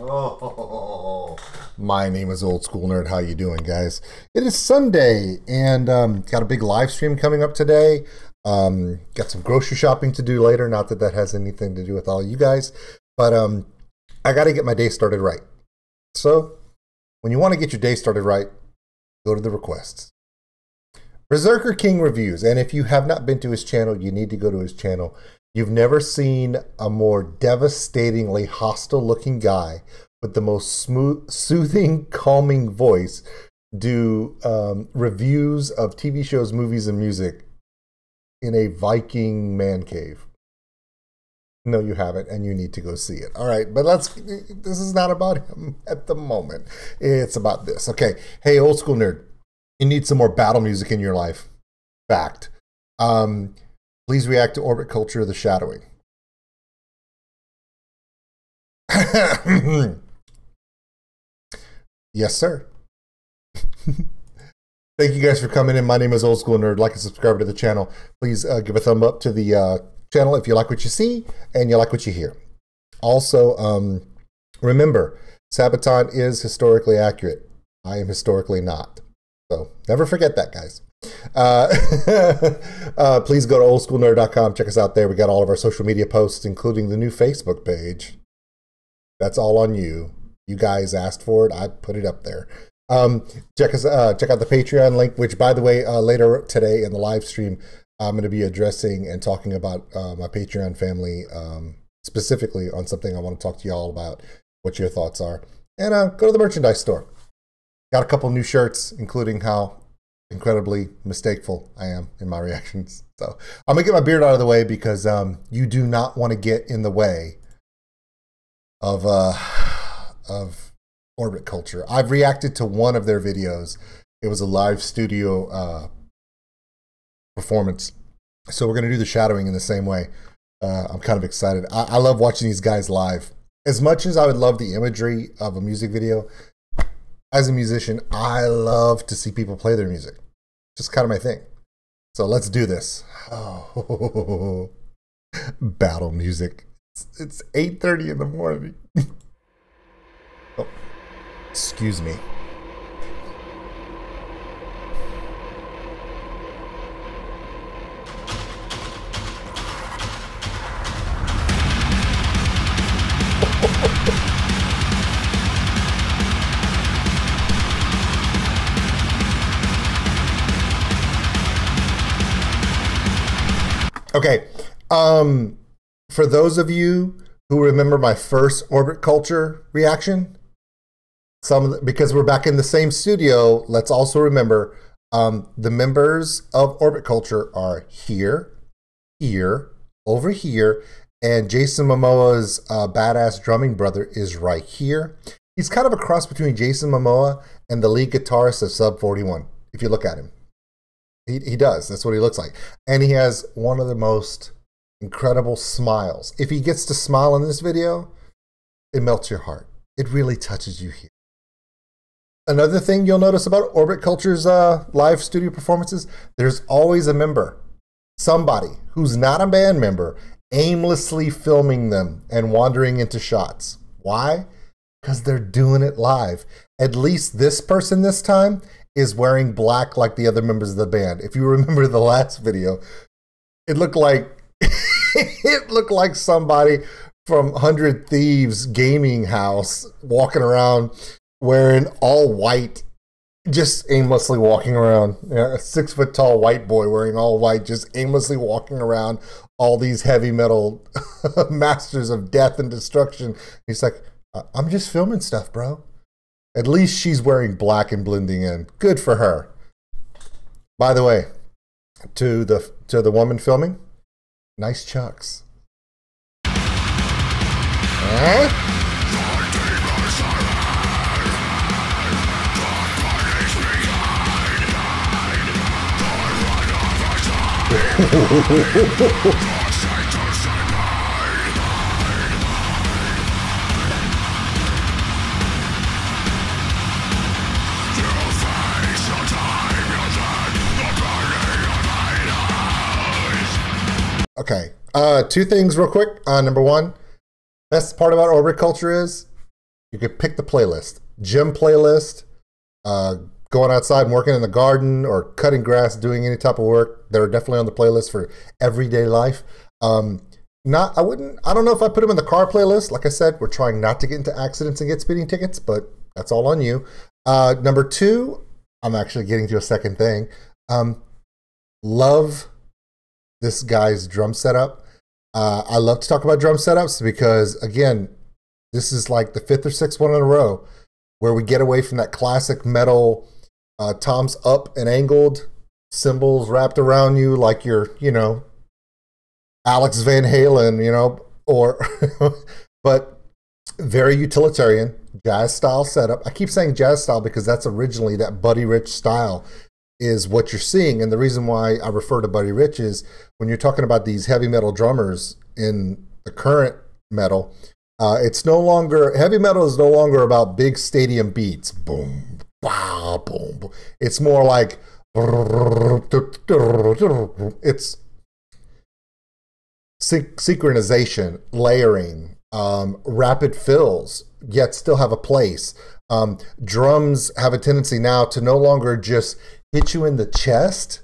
Oh. My name is Old School Nerd. How you doing, guys? It is Sunday, and got a big live stream coming up today. Got some grocery shopping to do later. Not that that has anything to do with all you guys, but I got to get my day started right. So when you want to get your day started right, go to the requests. Berserker King Reviews, and if you have not been to his channel, you need to go to his channel. You've never seen a more devastatingly hostile-looking guy with the most smooth, soothing, calming voice do reviews of TV shows, movies, and music in a Viking man cave. No, you haven't, and you need to go see it. All right, but let's, this is not about him at the moment. It's about this. Okay, hey, Old School Nerd. You need some more battle music in your life. Fact. Please react to Orbit Culture, The Shadowing. Yes, sir. Thank you guys for coming in. My name is Old School Nerd. Like and subscribe to the channel. Please give a thumb up to the channel if you like what you see and you like what you hear. Also, remember, Sabaton is historically accurate. I am historically not. So never forget that, guys. Please go to OldSkuleNerd.com. Check us out there. We got all of our social media posts, including the new Facebook page. That's all on you. You guys asked for it. I put it up there. Check out the Patreon link, which, by the way, later today in the live stream, I'm going to be addressing and talking about my Patreon family, specifically on something I want to talk to y'all about, what your thoughts are. And go to the merchandise store. Got a couple new shirts, including how incredibly mistakeful I am in my reactions. So I'm going to get my beard out of the way because you do not want to get in the way of Orbit Culture. I've reacted to one of their videos. It was a live studio performance. So we're going to do The Shadowing in the same way. I'm kind of excited. I love watching these guys live. As much as I would love the imagery of a music video, as a musician, I love to see people play their music. Just kind of my thing. So let's do this. Oh, battle music. It's 8:30 in the morning. Oh, excuse me. Okay, for those of you who remember my first Orbit Culture reaction, because we're back in the same studio, let's also remember the members of Orbit Culture are here, here, over here, and Jason Momoa's badass drumming brother is right here. He's kind of a cross between Jason Momoa and the lead guitarist of Sub 41, if you look at him. He does. That's what he looks like. And he has one of the most incredible smiles. If he gets to smile in this video, it melts your heart. It really touches you here. Another thing you'll notice about Orbit Culture's live studio performances, there's always a member, somebody who's not a band member, aimlessly filming them and wandering into shots. Why? Because they're doing it live. At least this person this time is wearing black like the other members of the band. If you remember the last video, it looked like it looked like somebody from 100 Thieves Gaming House walking around wearing all white, just aimlessly walking around. Yeah, a 6 foot tall white boy wearing all white, just aimlessly walking around all these heavy metal masters of death and destruction. He's like, I'm just filming stuff, bro. At least she's wearing black and blending in. Good for her. By the way, to the woman filming, nice chucks. Eh? Okay, two things real quick. Number one, best part about Orbit Culture is you could pick the playlist. Gym playlist, going outside and working in the garden or cutting grass, doing any type of work. They're definitely on the playlist for everyday life. I don't know if I put them in the car playlist. Like I said, we're trying not to get into accidents and get speeding tickets, but that's all on you. Number two, I'm actually getting to a second thing. Love this guy's drum setup. I love to talk about drum setups because, again, this is like the 5th or 6th one in a row where we get away from that classic metal toms up and angled, cymbals wrapped around you like you're, you know, Alex Van Halen, you know, or but very utilitarian jazz style setup. I keep saying jazz style because that's originally that Buddy Rich style is what you're seeing. And the reason why I refer to Buddy Rich is when you're talking about these heavy metal drummers in the current metal, it's no longer, heavy metal is no longer about big stadium beats. Boom, bah, boom, boom. It's more like, it's synchronization, layering, rapid fills, yet still have a place. Drums have a tendency now to no longer just hit you in the chest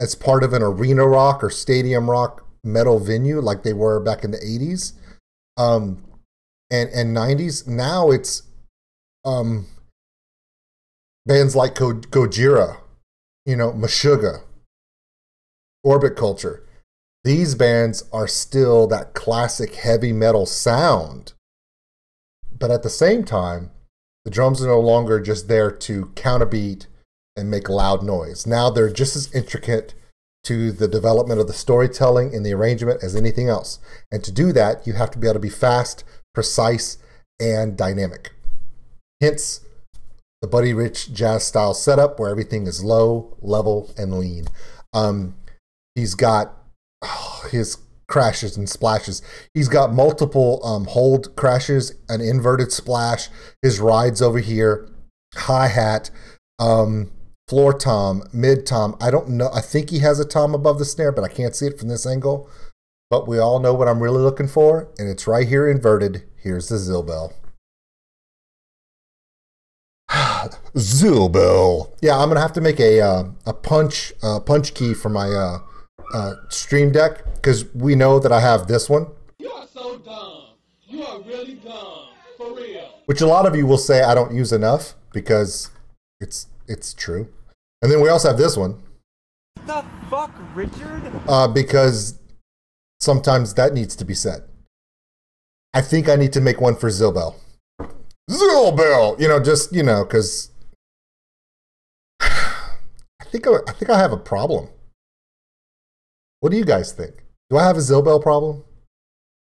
as part of an arena rock or stadium rock metal venue like they were back in the 80s and 90s. Now it's bands like Gojira, you know, Meshuggah, Orbit Culture. These bands are still that classic heavy metal sound. But at the same time, the drums are no longer just there to count a beat and make loud noise. Now they're just as intricate to the development of the storytelling and the arrangement as anything else. And to do that, you have to be able to be fast, precise, and dynamic. Hence, the Buddy Rich jazz style setup where everything is low, level, and lean. He's got his crashes and splashes. He's got multiple hold crashes, an inverted splash, his rides over here, hi-hat, floor tom, mid tom. I don't know. I think he has a tom above the snare, but I can't see it from this angle. But we all know what I'm really looking for, and it's right here inverted. Here's the Zil-Bell. Zil-Bell. Yeah, I'm gonna have to make a punch key for my stream deck because we know that I have this one. You are so dumb. You are really dumb, for real. Which a lot of you will say I don't use enough because it's true. And then we also have this one. The fuck, Richard? Because sometimes that needs to be said. I think I need to make one for Zil-Bell. Zil-Bell, you know, just, you know, because I think I have a problem. What do you guys think? Do I have a Zil-Bell problem?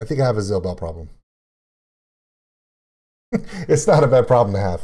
I think I have a Zil-Bell problem. It's not a bad problem to have.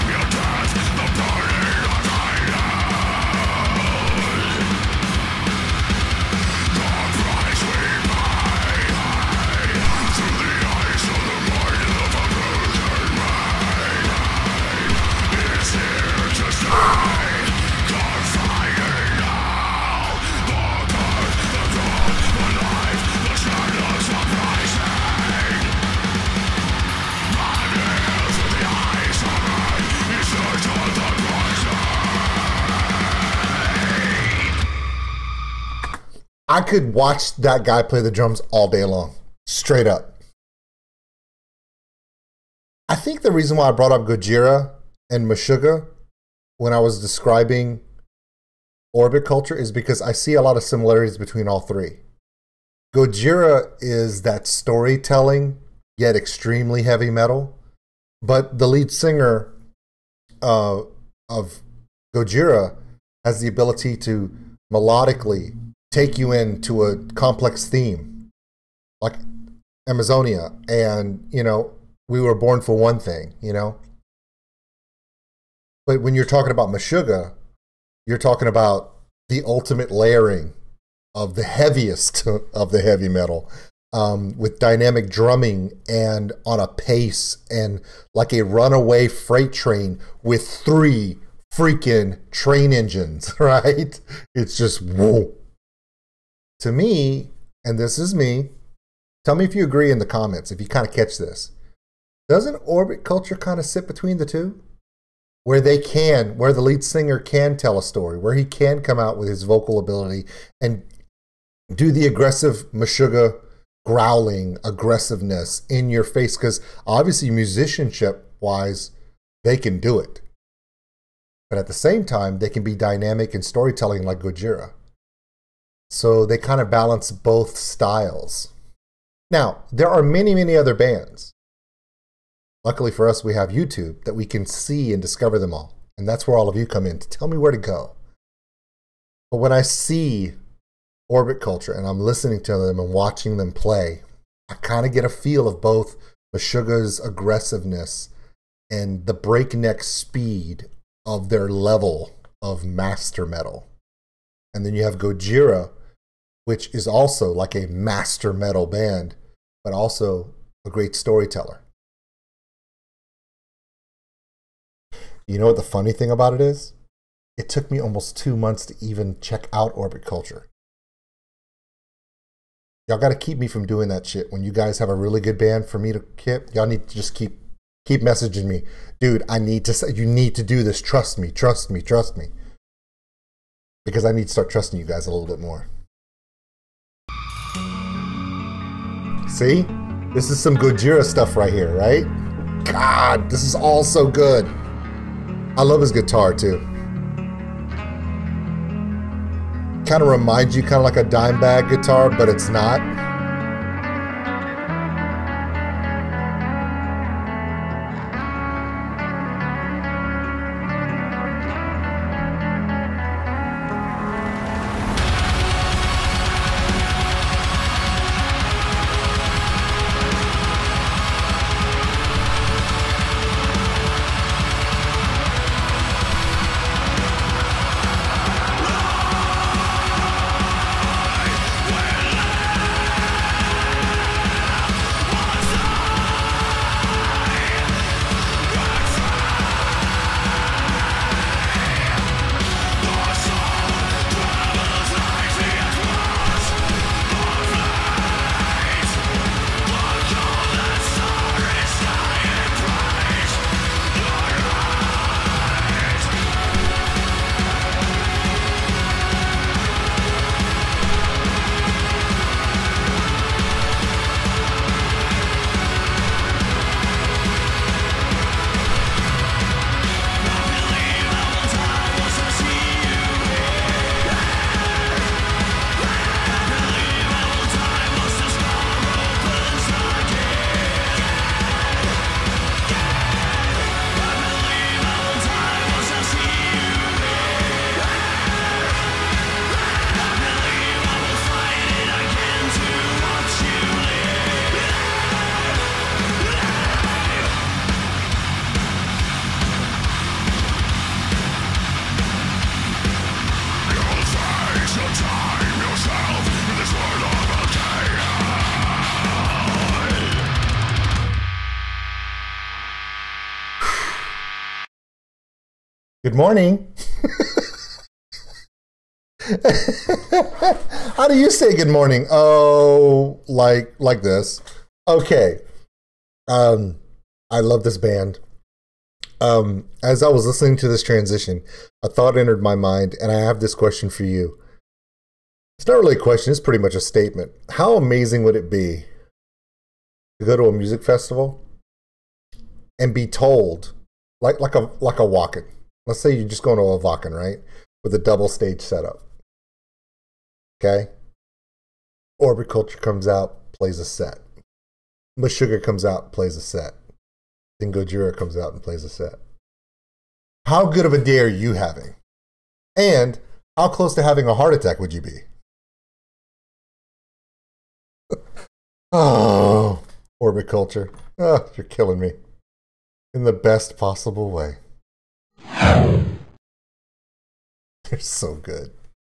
I could watch that guy play the drums all day long, straight up. I think the reason why I brought up Gojira and Meshuggah when I was describing Orbit Culture is because I see a lot of similarities between all three. Gojira is that storytelling, yet extremely heavy metal. But the lead singer of Gojira has the ability to melodically take you into a complex theme, like Amazonia and, you know, We Were Born for One Thing, you know. But when you're talking about Meshuggah, you're talking about the ultimate layering of the heaviest of the heavy metal, with dynamic drumming and on a pace and like a runaway freight train with 3 freaking train engines, right? It's just whoa. To me, and this is me, tell me if you agree in the comments, if you kind of catch this. Doesn't Orbit Culture kind of sit between the two? Where they can, where the lead singer can tell a story, where he can come out with his vocal ability and do the aggressive Meshuggah growling aggressiveness in your face, because obviously musicianship-wise, they can do it. But at the same time, they can be dynamic and storytelling like Gojira. So they kind of balance both styles. Now, there are many, many other bands. Luckily for us, we have YouTube that we can see and discover them all. And that's where all of you come in to tell me where to go. But when I see Orbit Culture and I'm listening to them and watching them play, I kind of get a feel of both Meshuggah's aggressiveness and the breakneck speed of their level of master metal. And then you have Gojira, which is also like a master metal band, but also a great storyteller. You know what the funny thing about it is? It took me almost 2 months to even check out Orbit Culture. Y'all got to keep me from doing that shit. When you guys have a really good band for me to kip, y'all need to just keep messaging me. Dude, I need to say, you need to do this. Trust me, trust me, trust me. Because I need to start trusting you guys a little bit more. See? This is some Gojira stuff right here, right? God, this is all so good. I love his guitar too. Kind of reminds you kind of like a Dimebag guitar, but it's not. Good morning. How do you say good morning? Oh, like this. Okay. I love this band. As I was listening to this transition, a thought entered my mind, and I have this question for you. It's not really a question. It's pretty much a statement. How amazing would it be to go to a music festival and be told, like a Olavaken? Let's say you're just going to Olavaken, right? With a double stage setup. Okay? Orbit Culture comes out, plays a set. Meshuggah comes out, plays a set. Then Gojira comes out and plays a set. How good of a day are you having? And how close to having a heart attack would you be? Oh, Orbit Culture. Oh, you're killing me. In the best possible way. They're so good.